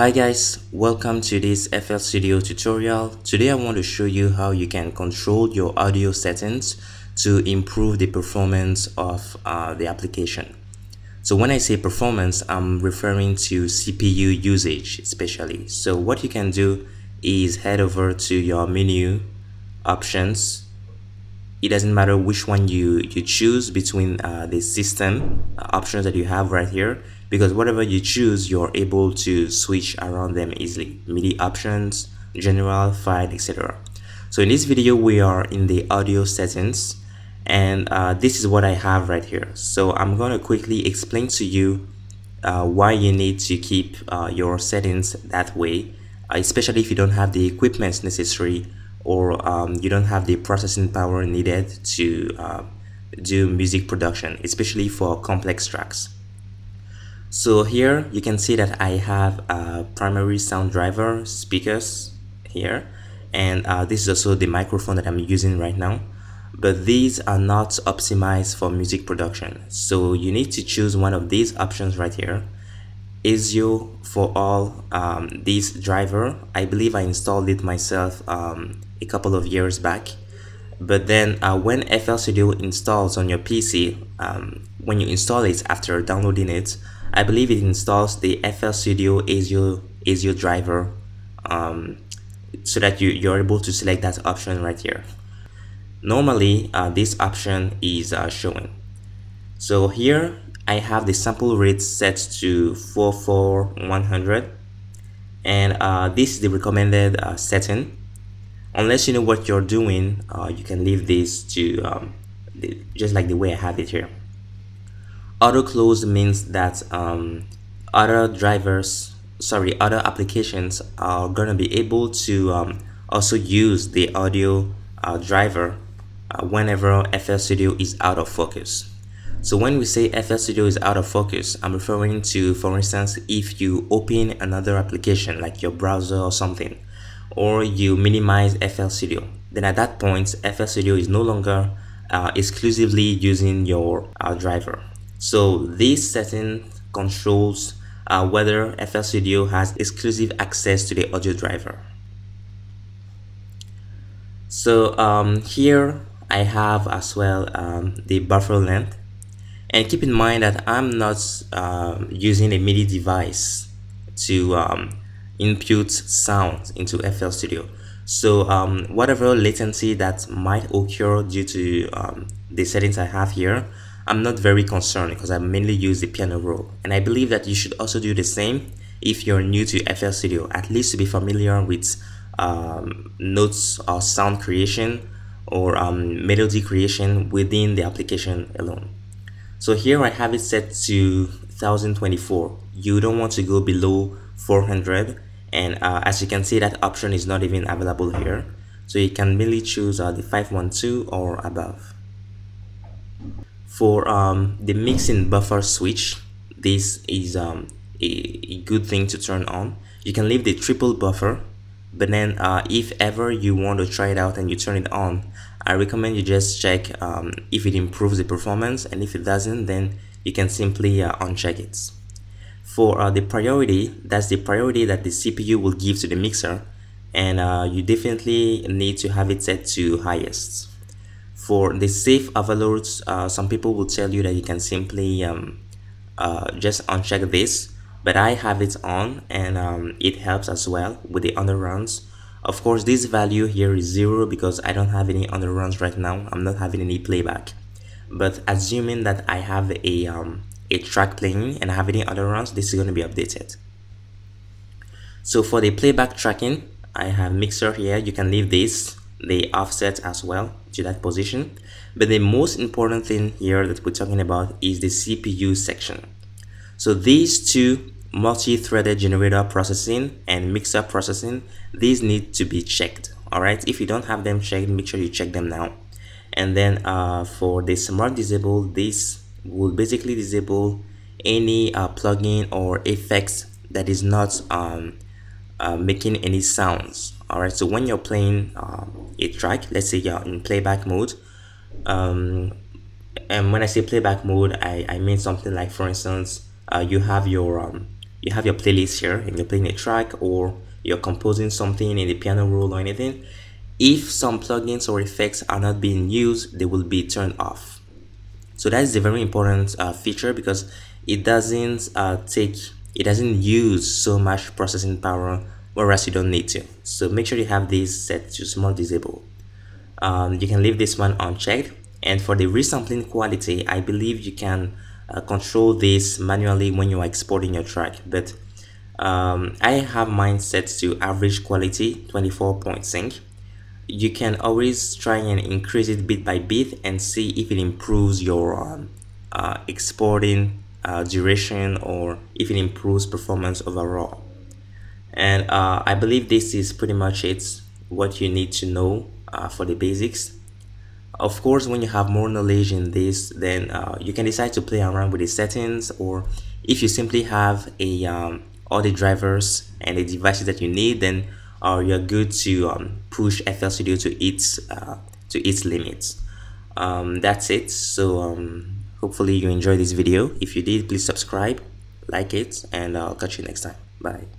Hi guys, welcome to this FL Studio tutorial. Today I want to show you how you can control your audio settings to improve the performance of the application. So when I say performance, I'm referring to CPU usage especially. So what you can do is head over to your menu options. It doesn't matter which one you choose between the system options that you have right here, because whatever you choose, you're able to switch around them easily. MIDI options, general, file, etc. So in this video, we are in the audio settings, and this is what I have right here. So I'm going to quickly explain to you why you need to keep your settings that way, especially if you don't have the equipment necessary, or you don't have the processing power needed to do music production, especially for complex tracks. So here you can see that I have a primary sound driver, speakers here, and this is also the microphone that I'm using right now, but these are not optimized for music production. So you need to choose one of these options right here. ASIO for all this driver, I believe I installed it myself a couple of years back, but then when FL Studio installs on your PC, when you install it after downloading it, I believe it installs the FL Studio ASIO driver, so that you're able to select that option right here. Normally this option is showing. So here I have the sample rate set to 44100, and this is the recommended setting. Unless you know what you're doing, you can leave this to just like the way I have it here. Auto close means that other applications are gonna be able to also use the audio driver whenever FL Studio is out of focus. So when we say FL Studio is out of focus, I'm referring to, for instance, if you open another application like your browser or something, or you minimize FL Studio, then at that point FL Studio is no longer exclusively using your driver. So this setting controls whether FL Studio has exclusive access to the audio driver. So here I have as well the buffer length, and keep in mind that I'm not using a MIDI device to input sound into FL Studio. So whatever latency that might occur due to the settings I have here, I'm not very concerned because I mainly use the piano roll, and I believe that you should also do the same if you're new to FL Studio, at least to be familiar with notes or sound creation or melody creation within the application alone. So here I have it set to 1024. You don't want to go below 400, and as you can see, that option is not even available here, so you can merely choose the 512 or above. For the mixing buffer switch, this is a good thing to turn on. You can leave the triple buffer, but then if ever you want to try it out and you turn it on, I recommend you just check if it improves the performance, and if it doesn't, then you can simply uncheck it. For the priority, that's the priority that the CPU will give to the mixer, and you definitely need to have it set to highest. For the safe overloads, some people will tell you that you can simply just uncheck this, but I have it on, and it helps as well with the underruns. Of course, this value here is 0 because I don't have any underruns right now. I'm not having any playback, but assuming that I have a track playing and I have any underruns, this is going to be updated. So for the playback tracking, I have mixer here. You can leave this, the offset as well, to that position, but the most important thing here that we're talking about is the CPU section. So these two, multi-threaded generator processing and mixer processing, these need to be checked. All right, if you don't have them checked, make sure you check them now. And then for the smart disable, this will basically disable any plugin or effects that is not making any sounds. All right, so when you're playing a track, let's say you're in playback mode, and when I say playback mode, I mean something like, for instance, you have your you have your playlist here and you're playing a track or you're composing something in the piano roll or anything. If some plugins or effects are not being used, they will be turned off. So that is a very important feature because it doesn't it doesn't use so much processing power, whereas you don't need to. So make sure you have these set to small disable. You can leave this one unchecked. And for the resampling quality, I believe you can control this manually when you are exporting your track, but I have mine set to average quality 24 point sync. You can always try and increase it bit by bit and see if it improves your exporting duration or if it improves performance overall. And I believe this is pretty much it, what you need to know for the basics. Of course, when you have more knowledge in this, then you can decide to play around with the settings, or if you simply have a all the drivers and the devices that you need, then you're good to push FL Studio to its limits. That's it. So hopefully you enjoyed this video. If you did, please subscribe, like it, and I'll catch you next time. Bye.